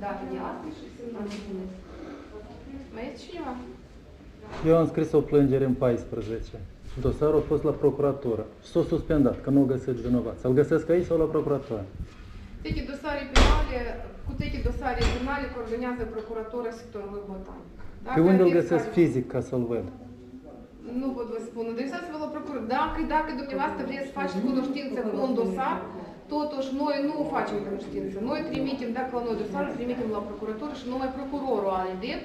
Да, eu am scris o plângere în 14. Dosarul a fost la procuratură. S-a suspendat, că nu găsesc vinovat. Să-l găsesc aici sau la procuratură? Teki dosare penale, cu teki dosare penale coordonează procuratura sectorului Botanica. Pe unde îl găsesc fizic ca să-l văd? Nu pot vă spun. Adresați-vă la procuratură. Dacă dumneavoastră vreți să faceți cunoștință cu un dosar, totuși noi nu facem cunoștință. Noi trimitem, dacă la noi dosarul, trimitem la procuratură și numai procurorul are drept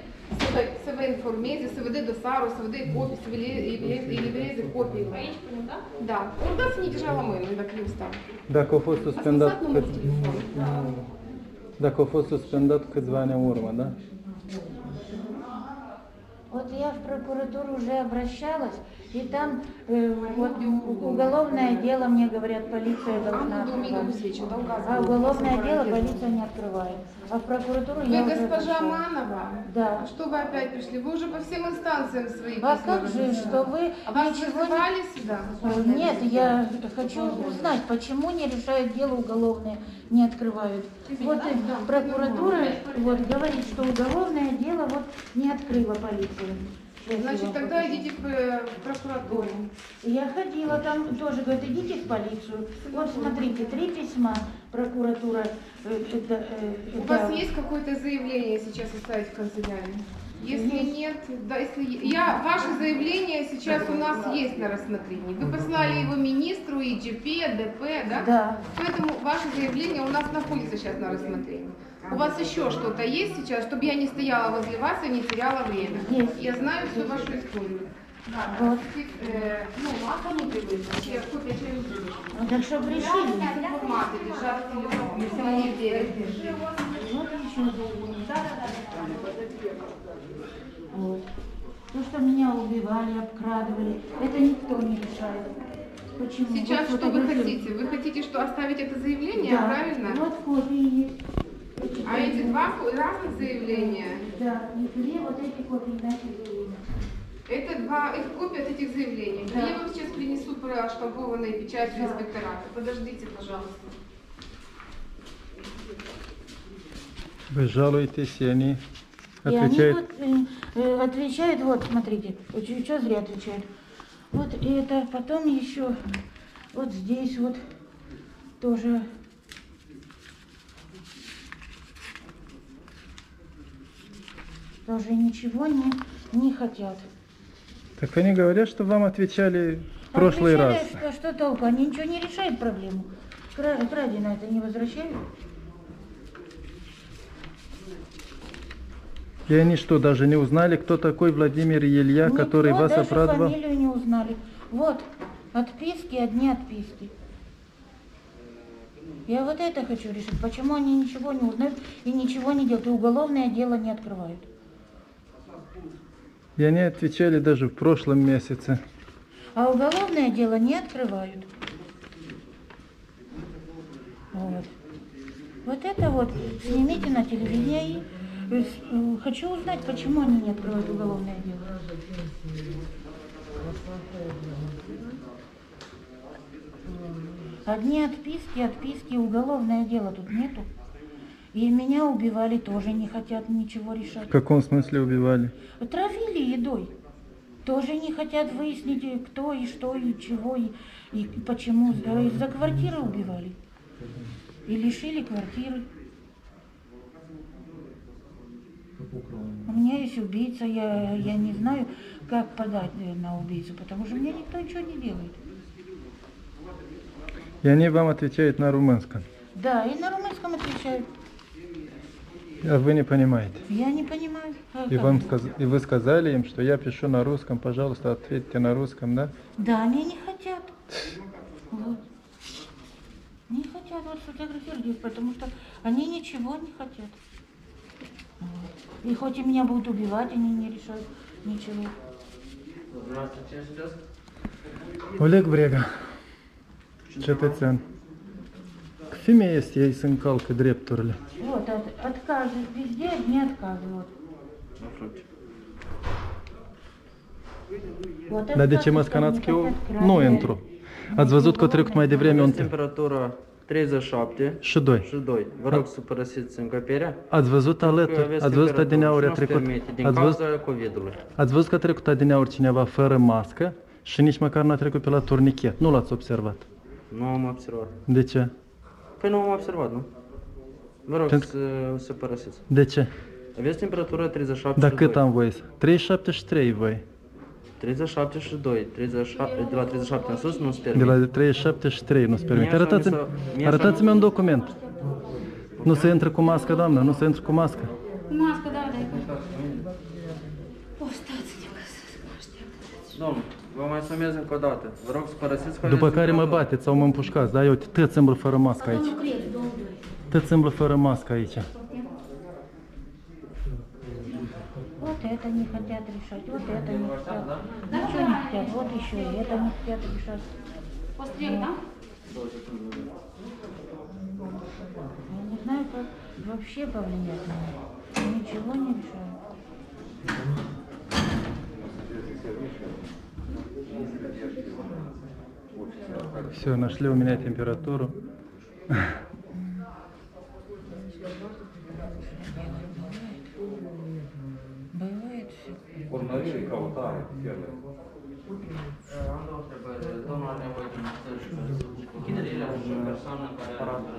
să vă informeze, să vă dea dosarul, să vă dea copii, să vă elibereze copiile. Aici, până, da? Da. Or dați-mi deja la mâine, dacă eu stau. Dacă a fost suspendat... Ați lăsat numărul telefonului? Da. Dacă a fost suspendat câțiva ani în urmă, da? Вот я в прокуратуру уже обращалась, и там вот, уголовное дело, мне говорят, полиция должна открывать. А уголовное дело полиция не открывает. А в прокуратуру я уже пришла. Вы госпожа Манова? Да. Что вы опять пришли? Вы уже по всем инстанциям свои послали. А как же, что вы... А вас вызывали сюда? Нет, я хочу узнать, почему не решают дело уголовное, не открывают. Вот прокуратура вот, говорит, что уголовное дело вот, не открыла полиция. Значит, тогда идите в прокуратуру. Я ходила, там тоже говорят, идите в полицию. Вот смотрите, 3 письма прокуратура. У вас есть какое-то заявление сейчас оставить в канцелярии? Если нет, да, если ваше заявление сейчас у нас есть на рассмотрении. Вы послали его министру, ИГП, ДП, да? Да. Поэтому ваше заявление у нас находится сейчас на рассмотрении. У вас еще что-то есть сейчас, чтобы я не стояла возле вас и не теряла время? Есть. Я знаю всю вашу историю. Да, вот. Ну, а кому ты будешь? Ну, так что пришли. Форматы лежат, если мы не верим. То, что меня убивали, обкрадывали, это никто не решает. Почему? Сейчас вот что вы хотите? Вы хотите, что оставить это заявление, да. Правильно? Вот копии есть. А эти два разных заявления? Да, и две вот эти копии наши заявления. Это два копии от этих заявлений. Да. Я вам сейчас принесу проштампованные печати инспектората. Подождите, пожалуйста. Вы жалуетесь, и они отвечают? И они вот, отвечают, вот, смотрите, что зря отвечают. Вот и это, потом еще вот здесь вот тоже... Тоже ничего не хотят. Так они говорят, что вам отвечали в прошлый раз. Что толку? Они ничего не решают проблему. Краденое это не возвращают. И они что, даже не узнали, кто такой Владимир Илья, никто, который вас оправдывал? Фамилию не узнали. Вот, отписки, одни отписки. Я вот это хочу решить. Почему они ничего не узнают и ничего не делают, и уголовное дело не открывают? И они отвечали даже в прошлом месяце. А уголовное дело не открывают. Вот. Вот это вот снимите на телевидении. Хочу узнать, почему они не открывают уголовное дело. Одни отписки, отписки, уголовное дело тут нету. И меня убивали, тоже не хотят ничего решать. В каком смысле убивали? Травили едой. Тоже не хотят выяснить, кто и что, и чего, и почему. Из-за квартиры убивали. И лишили квартиры. У меня есть убийца, я не знаю, как подать на убийцу, потому что мне никто ничего не делает. И они вам отвечают на румынском? Да, и на румынском отвечают. А вы не понимаете? Я не понимаю. И вы сказали им, что я пишу на русском, пожалуйста, ответьте на русском, да? Да, они не хотят. Вот. Не хотят вот сфотографировать, потому что они ничего не хотят. Вот. И хоть и меня будут убивать, они не решают ничего. Здравствуйте, Олег Брega. Cetățean. Femeia este, ei se încalcă drepturile. Вот, отказы везде, не отказы, вот. Dar de ce mă scanați că eu nu intru? Ați văzut că a trecut mai devreme un timp. Temperatura 37. Și 2. Și 2. Vă rog să părăsiți încăperea. Ați văzut aletul. Ați văzut adineauri a trecut. Din cauza COVID-ului. Ați văzut că a trecut adineauri cineva fără mască și nici măcar n-a trecut pe la turnichet. Nu l-ați observat. Nu am observat. De ce? Păi nu am observat, nu? Vă rog să părăsiți. De ce? Aveți temperatura 37. Dar cât am voie? 37 și 3 voi. 37 și 2, 37, de la 37 în sus nu-ți permite. De la 37 și 3 nu-ți permite. Arătați-mi un document. Nu se intră cu mască, doamnă, nu se intră cu mască. Cu mască, da, da, e cu mască. O, stați-ne ca să mă așteaptă. Domnul, vă mai sumez încă o dată. Vă rog să părăsiți că... După care mă bateți sau mă împușcați, da? Eu tăți îmblă fără mască aici. Tăți îmblă fără mască aici. Это не хотят решать, вот это не хотят, ничего не хотят, вот еще и это не хотят решать. Пострел, да? Я не знаю, как вообще повлиять на это. Ничего не решают. Все, нашли у меня температуру.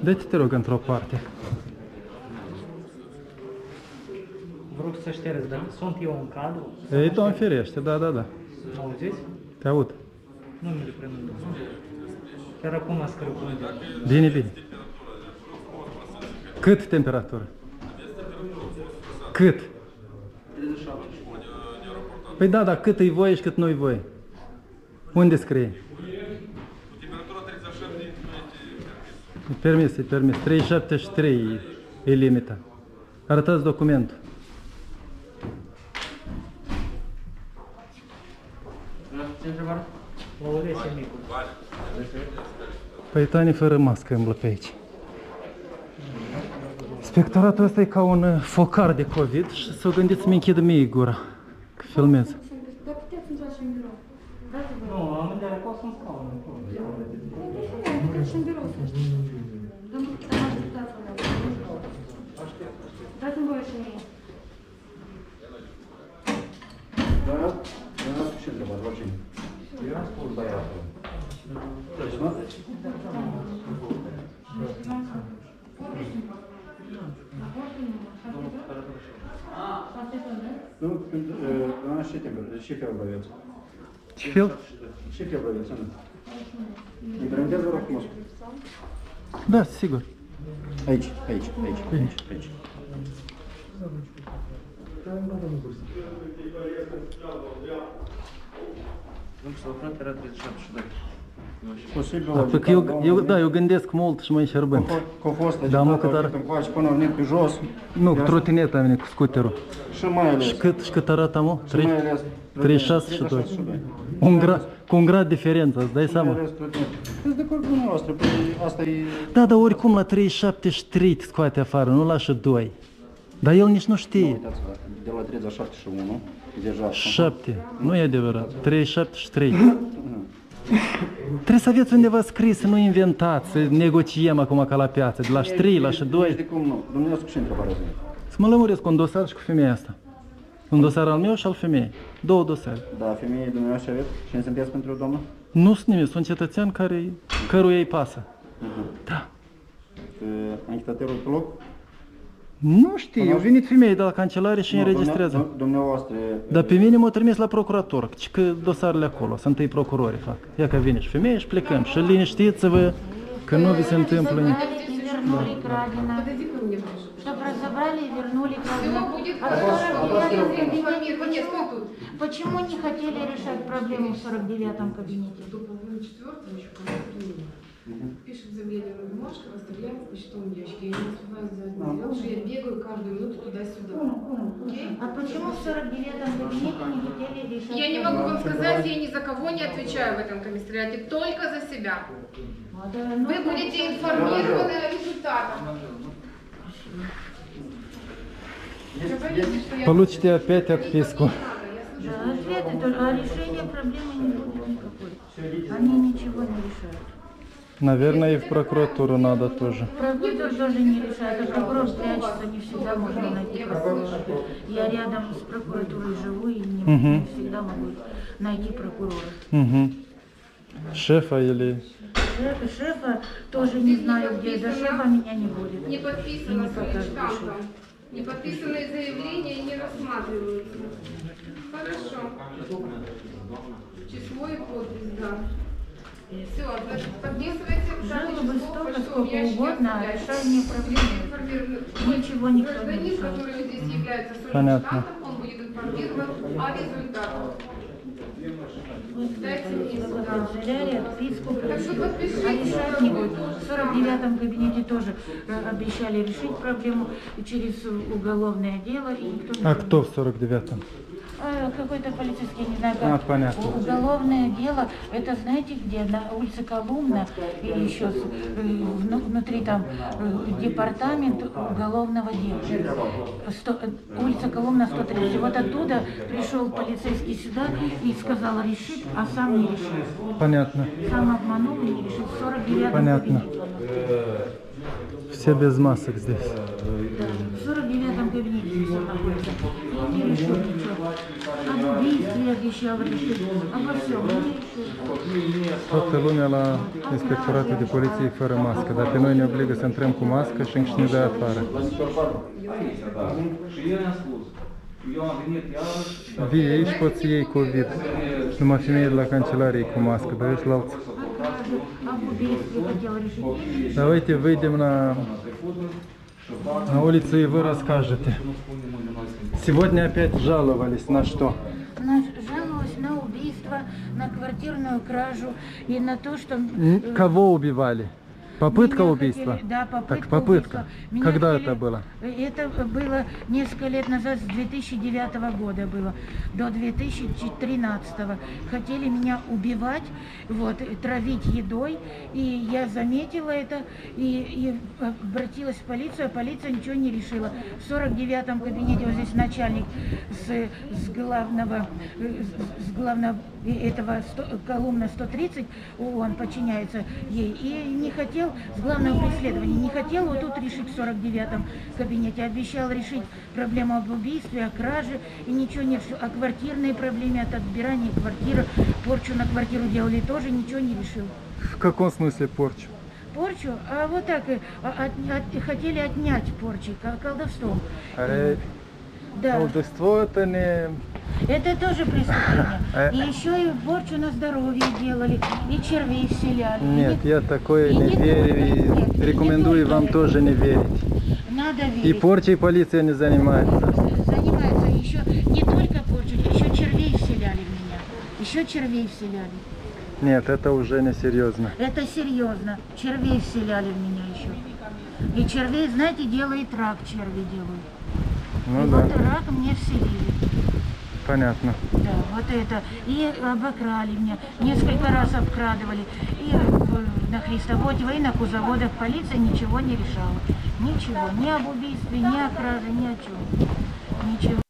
Dă-te, te rog, într-o parte. Vă rog să ștergeți, dar sunt eu în cadru? Ei, Doamne ferește, da, da, da. Mă auziți? Te aud. Numele prenumele. Chiar acum a scris. Bine, bine. Cât temperatură? Cât? Păi da, dar cât e voie și cât nu e voie? Unde scrie? Temperatura 37 e permis. E permis, 37 și 3 e limita. Arătați documentul. Păi Tani fără mască îmblă pe aici. Spectoratul ăsta e ca un focar de COVID și s-o gândit să-mi închid mie gura. Filmez. Dar puteți intrați în birou. Nu, am în deală, poți să-mi scaun. Intrați în birou, să știți. Domnul, să mă așteptați la birou. Dați-mi voie și mie. Da? Da? Ce întrebați, la cine? Eu am spus băiatul. Treci, mă? Ну, она щепель бровец, она. Не прям держу руку мозг. Да, сигур. Айч. Eu gândesc mult și mă înșerbând. Dar mă cât arată. Nu, cu trotineta mine, cu scuterul. Și cât arată, mă? 36 și 2. Cu un grad diferență, îți dai seama? Da, dar oricum la 37 și 3 te scoate afară, nu lași 2. Dar el nici nu știe. De la 37 și 1, deja 7, nu e adevărat. 37 și 3. Trebuie să aveți undeva scris, să nu inventați, să negociem acum ca la piață, de la 3, la 2. De cum nu? Dumneavoastră ce întrebare azi? Să mă lămuresc cu un dosar și cu femeia asta. Un dosar al meu și al femeii. Două dosare. Da, femeie dumneavoastră aveți? Și ne sunteți pentru doamnă? Nu sunt nimic, sunt cetățean căruia îi pasă. Da. Anchetatorul pe loc? Nu știu, eu venit femeie de la cancelare și înregistrează. Dumneavoastră... Dar pe mine m-au trimis la procurator, că dosarele acolo, să întâi procurorii fac. Ia că vine și femeie și plecăm și liniștiți-vă că nu vi se întâmplă nimic. Почему не хотели решать проблему в 49-м кабинете? Пишет замененную бумажку, выставляем в почтовом ящике. Я не успеваю сделать. Я уже бегаю каждую минуту туда-сюда. А почему в 49-м кабинете не хотели решать? Я не могу вам сказать, я ни за кого не отвечаю в этом комиссариате, только за себя. Вы будете информированы о результатах. Получите опять отписку. Да, ответы только, а решения проблемы не будет никакой. Они ничего не решают. Наверное, и в прокуратуру надо тоже. Правда тоже не решает, а прокурор что не всегда можно найти прокурора. Я рядом с прокуратурой живу и не всегда могу найти прокурора. Шефа или... Шефа тоже не знаю, где до шефа меня не будет. Не подписано свои штампы. Не подписанные заявления не рассматриваются. Хорошо. Число и подпись, да. Все, значит, подписывайте. Жалобы столько, сколько угодно, а решение проблемы. Ничего не решает. Гражданин, который здесь является судьей штатом, он будет информирован о результатах. Канцелярия, списку, а решать не будет. В 49-м кабинете тоже обещали решить проблему через уголовное дело. И никто... А кто в 49-м? Какой-то политический, не знаю, как. Понятно. Уголовное дело, это знаете где? На улице Колумна, и еще внутри там департамент уголовного дела. Улица Колумна, 130. Вот оттуда пришел полицейский сюда и сказал решить, а сам не решил. Понятно. Сам обманул и не решил. 49. Понятно. Все без масок здесь. Да, в 49-м кабинете все находится. И не решил ничего. Об убийстве обещал решить. Обо всем. Sotto lunea la Inspectoratul de Poliție fără mască. Dacă noi ne obligă să intrăm cu mască și încă și ne dă afară. Vii aici, poți să iei COVID. Numai femeile la cancelarie cu mască, dar ești la alții. Давайте выйдем на улицу, и вы расскажете. Сегодня опять жаловались на что? Жаловались на убийство, на квартирную кражу и на то, что... Кого убивали? Попытка убийства? Да, попытка. Когда это было? Это было несколько лет назад, с 2009 года было, до 2013. Хотели меня убивать, вот, травить едой, и я заметила это, и обратилась в полицию, а полиция ничего не решила. В 49-м кабинете, вот здесь начальник с главного этого Колумна 130, он подчиняется ей, и не хотел с главного преследования. Не хотел вот тут решить в 49-м кабинете. Обещал решить проблему об убийстве, о краже, и ничего не решил. О квартирной проблеме, от отбирания квартиры, порчу на квартиру делали, тоже ничего не решил. В каком смысле порчу? Порчу? А вот так, хотели отнять порчи, колдовством. Да. Колдовство это не... Это тоже преступление. И еще и порчу на здоровье делали, и червей вселяли. Нет, я такое не верю, и рекомендую вам тоже не верить. Надо верить. И порчей полиция не занимается. Занимается еще не только порчей, еще червей вселяли в меня. Еще червей вселяли. Нет, это уже не серьезно. Это серьезно. Червей вселяли в меня еще. И червей, знаете, делает рак, черви делают. Ну и да. Вот рак мне вселили. Понятно. Да, вот это. И обокрали меня. Несколько раз обкрадывали. И на Христоводево, и на Кузоводах полиция ничего не решала. Ничего. Ни об убийстве, ни о краже, ни о чем. Ничего.